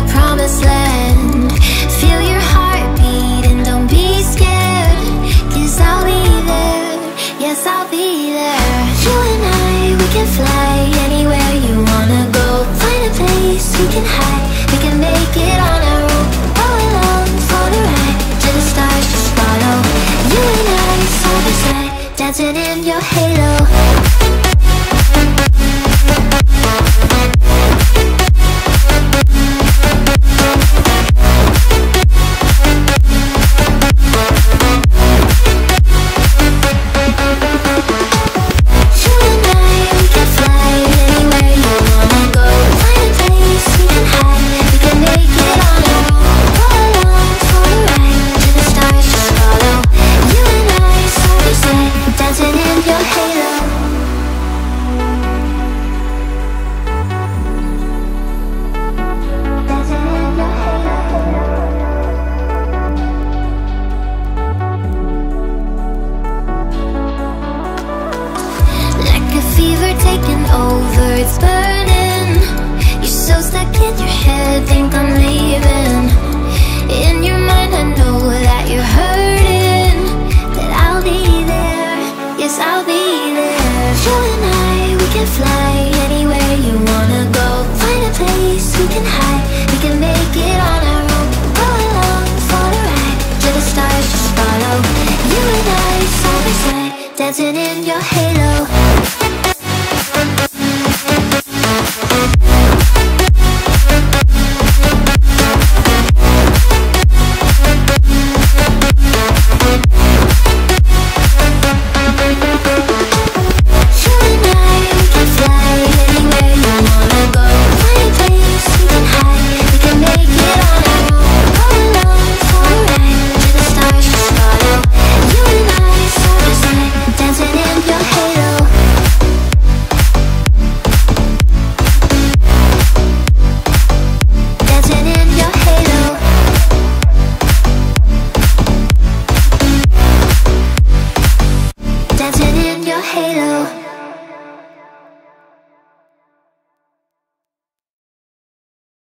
the promised land. Feel your heartbeat and don't be scared, 'cause I'll be there, yes I'll be there. You and I, we can fly anywhere you wanna go. Find a place we can hide, we can make it on our own. All alone for the ride, to the stars just follow. You and I, side by side, dancing in your halo. It's burning, you're so stuck in your head, think I'm leaving. In your mind I know that you're hurting, but I'll be there, yes I'll be there. You and I, we can fly anywhere you wanna go. Find a place we can hide, we can make it on our own. Go along for the ride, till the stars just follow. You and I, side by side, dancing in